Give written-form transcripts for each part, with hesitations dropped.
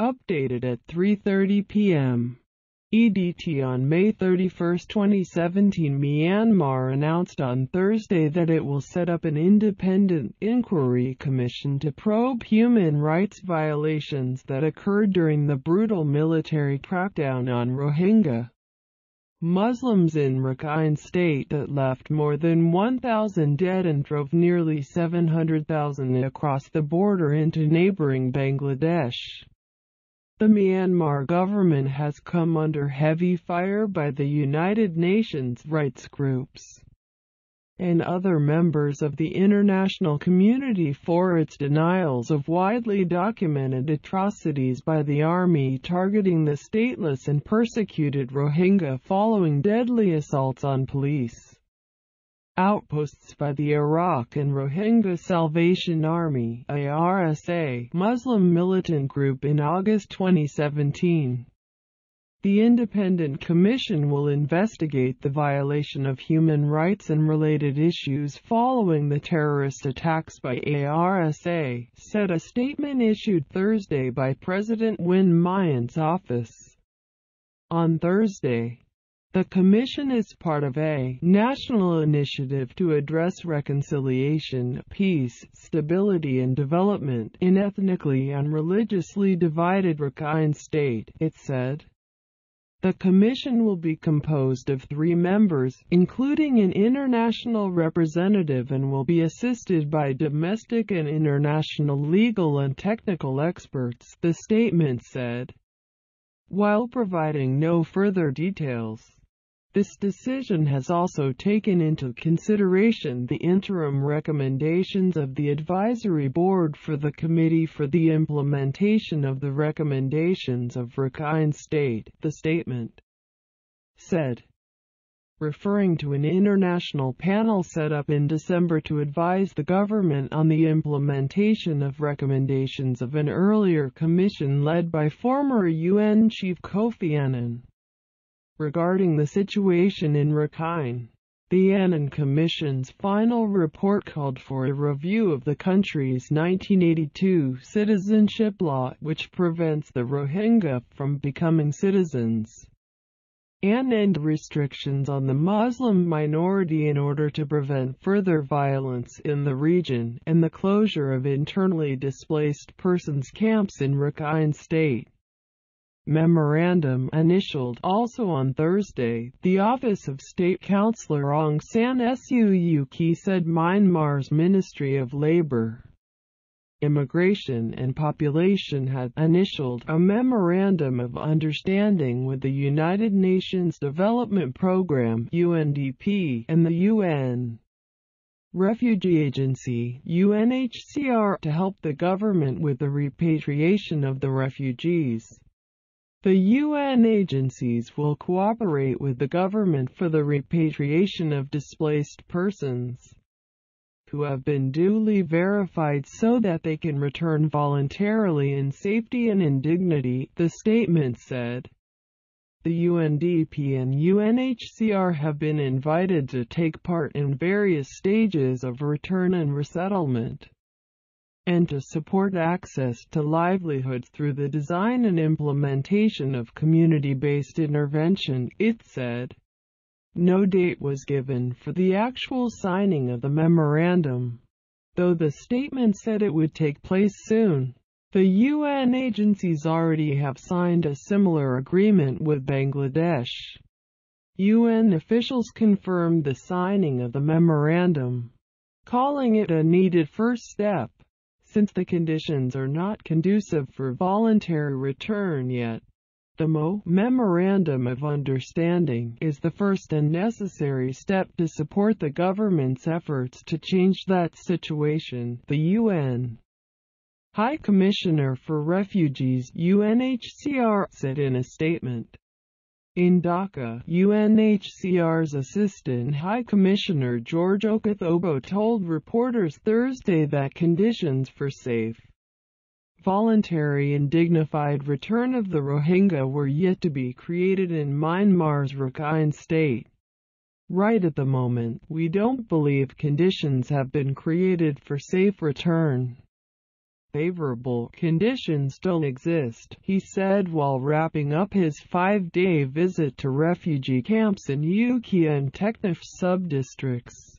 updated at 3:30 p.m. EDT on May 31, 2017. Myanmar announced on Thursday that it will set up an independent inquiry commission to probe human rights violations that occurred during the brutal military crackdown on Rohingya Muslims in Rakhine state that left more than 1,000 dead and drove nearly 700,000 across the border into neighboring Bangladesh. The Myanmar government has come under heavy fire by the United Nations rights groups and other members of the international community for its denials of widely documented atrocities by the army targeting the stateless and persecuted Rohingya following deadly assaults on police outposts by the Iraq and Rohingya Salvation Army (ARSA) Muslim militant group in August 2017. The Independent Commission will investigate the violation of human rights and related issues following the terrorist attacks by ARSA, said a statement issued Thursday by President Win Myint's office. On Thursday, the commission is part of a national initiative to address reconciliation, peace, stability and development in ethnically and religiously divided Rakhine state, it said. The commission will be composed of 3 members, including an international representative, and will be assisted by domestic and international legal and technical experts, the statement said, while providing no further details. This decision has also taken into consideration the interim recommendations of the Advisory Board for the Committee for the Implementation of the Recommendations of Rakhine State, the statement said, referring to an international panel set up in December to advise the government on the implementation of recommendations of an earlier commission led by former UN Chief Kofi Annan. Regarding the situation in Rakhine, the Annan Commission's final report called for a review of the country's 1982 citizenship law, which prevents the Rohingya from becoming citizens, and end restrictions on the Muslim minority in order to prevent further violence in the region, and the closure of internally displaced persons camps in Rakhine state. Memorandum initialed also on Thursday, the Office of State Councillor Aung San Suu Kyi said Myanmar's Ministry of Labour, Immigration and Population had initialed a Memorandum of Understanding with the United Nations Development Programme (UNDP) and the UN Refugee Agency (UNHCR) to help the government with the repatriation of the refugees. The UN agencies will cooperate with the government for the repatriation of displaced persons who have been duly verified so that they can return voluntarily in safety and in dignity, the statement said. The UNDP and UNHCR have been invited to take part in various stages of return and resettlement, and to support access to livelihoods through the design and implementation of community-based intervention, it said. No date was given for the actual signing of the memorandum, though the statement said it would take place soon. The UN agencies already have signed a similar agreement with Bangladesh. UN officials confirmed the signing of the memorandum, calling it a needed first step, since the conditions are not conducive for voluntary return yet. The Memorandum of Understanding is the first and necessary step to support the government's efforts to change that situation, the UN High Commissioner for Refugees UNHCR said in a statement. In Dhaka, UNHCR's Assistant High Commissioner George Okoth-Obbo told reporters Thursday that conditions for safe, voluntary and dignified return of the Rohingya were yet to be created in Myanmar's Rakhine state. Right at the moment, we don't believe conditions have been created for safe return. favorable conditions don't exist, he said while wrapping up his five-day visit to refugee camps in Yukia and Teknaf subdistricts.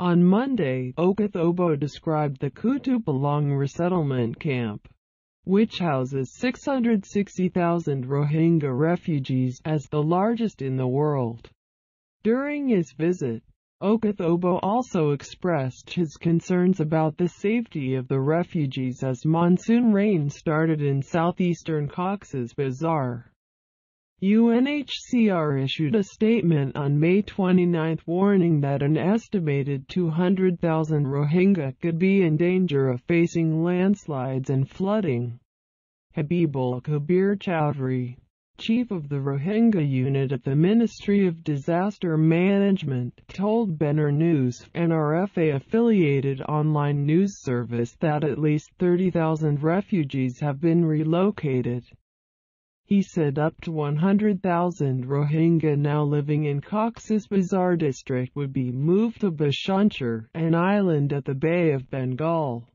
On Monday, Okoth-Obbo described the Kutupalong resettlement camp, which houses 660,000 Rohingya refugees, as the largest in the world. During his visit, Okoth-Obbo also expressed his concerns about the safety of the refugees as monsoon rain started in southeastern Cox's Bazaar. UNHCR issued a statement on May 29 warning that an estimated 200,000 Rohingya could be in danger of facing landslides and flooding. Habibul Kabir Chowdhury, chief of the Rohingya unit at the Ministry of Disaster Management, told Banner News, an RFA-affiliated online news service, that at least 30,000 refugees have been relocated. He said up to 100,000 Rohingya now living in Cox's Bazaar district would be moved to Bashanchar, an island at the Bay of Bengal.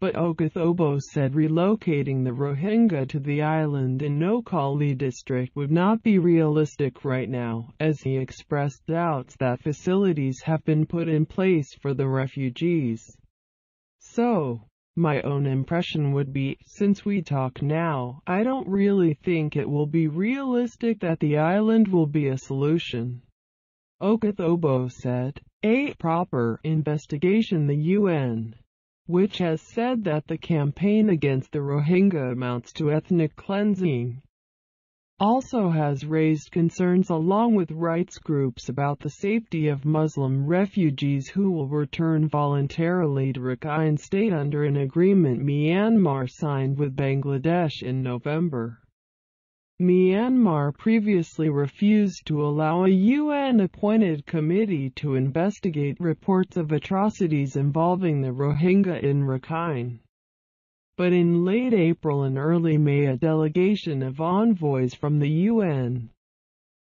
But Okoth-Obbo said relocating the Rohingya to the island in Noakhali district would not be realistic right now, as he expressed doubts that facilities have been put in place for the refugees. So, my own impression would be, since we talk now, I don't really think it will be realistic that the island will be a solution, Okoth-Obbo said. A proper investigation. The UN, which has said that the campaign against the Rohingya amounts to ethnic cleansing, also has raised concerns along with rights groups about the safety of Muslim refugees who will return voluntarily to Rakhine state under an agreement Myanmar signed with Bangladesh in November. Myanmar previously refused to allow a UN-appointed committee to investigate reports of atrocities involving the Rohingya in Rakhine. But in late April and early May, a delegation of envoys from the UN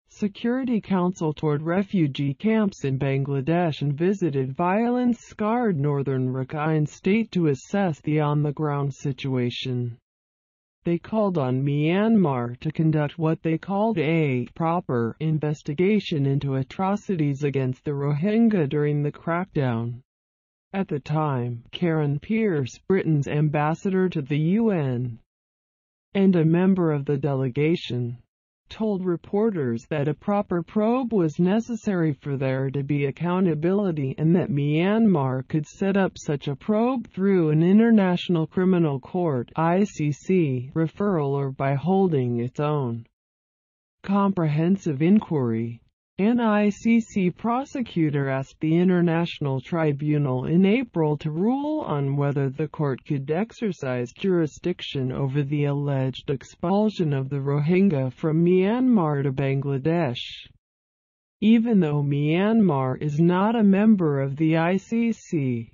Security Council toured refugee camps in Bangladesh and visited violence-scarred northern Rakhine state to assess the on-the-ground situation. They called on Myanmar to conduct what they called a proper investigation into atrocities against the Rohingya during the crackdown. At the time, Karen Pierce, Britain's ambassador to the UN and a member of the delegation, told reporters that a proper probe was necessary for there to be accountability and that Myanmar could set up such a probe through an International Criminal Court (ICC) referral or by holding its own comprehensive inquiry. An ICC prosecutor asked the International Tribunal in April to rule on whether the court could exercise jurisdiction over the alleged expulsion of the Rohingya from Myanmar to Bangladesh. Even though Myanmar is not a member of the ICC,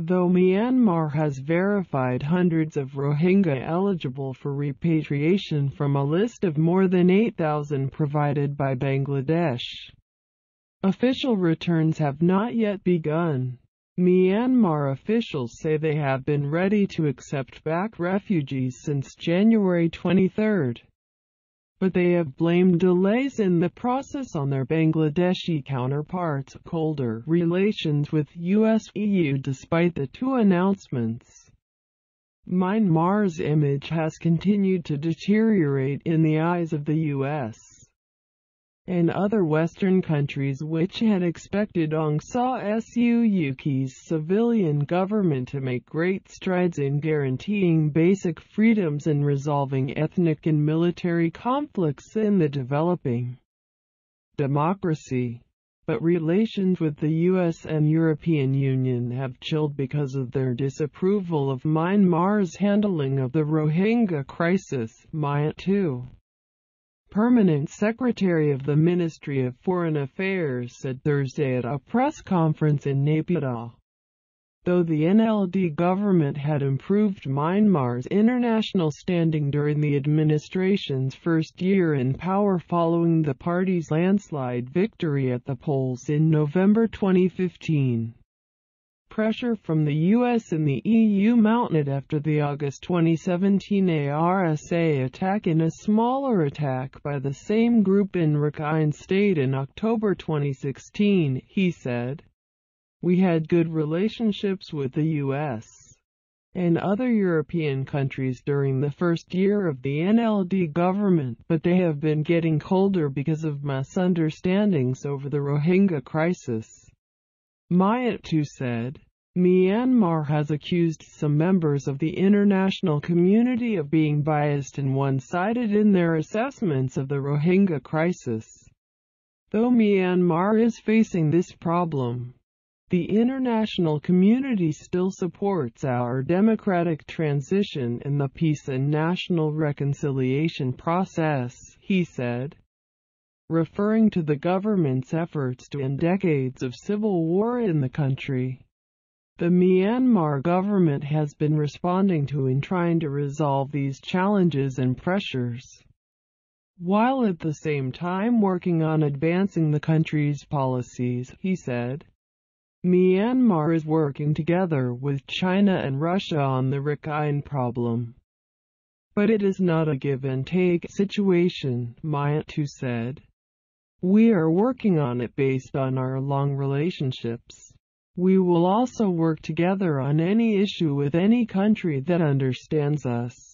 though Myanmar has verified hundreds of Rohingya eligible for repatriation from a list of more than 8,000 provided by Bangladesh, official returns have not yet begun. Myanmar officials say they have been ready to accept back refugees since January 23, but they have blamed delays in the process on their Bangladeshi counterparts' colder relations with US-EU despite the two announcements. Myanmar's image has continued to deteriorate in the eyes of the US and other Western countries, which had expected Aung San Suu Kyi's civilian government to make great strides in guaranteeing basic freedoms and resolving ethnic and military conflicts in the developing democracy. But relations with the US and European Union have chilled because of their disapproval of Myanmar's handling of the Rohingya crisis. Myint Thu, Permanent Secretary of the Ministry of Foreign Affairs, said Thursday at a press conference in Naypyidaw, though the NLD government had improved Myanmar's international standing during the administration's first year in power following the party's landslide victory at the polls in November 2015. pressure from the US and the EU mounted after the August 2017 ARSA attack in a smaller attack by the same group in Rakhine State in October 2016, he said. We had good relationships with the US and other European countries during the first year of the NLD government, but they have been getting colder because of misunderstandings over the Rohingya crisis. Myint Thu said, Myanmar has accused some members of the international community of being biased and one-sided in their assessments of the Rohingya crisis. Though Myanmar is facing this problem, the international community still supports our democratic transition and the peace and national reconciliation process, he said, referring to the government's efforts to end decades of civil war in the country. The Myanmar government has been responding to and trying to resolve these challenges and pressures, while at the same time working on advancing the country's policies, he said. Myanmar is working together with China and Russia on the Rakhine problem. But it is not a give-and-take situation, Myint Thu said. We are working on it based on our long relationships. We will also work together on any issue with any country that understands us.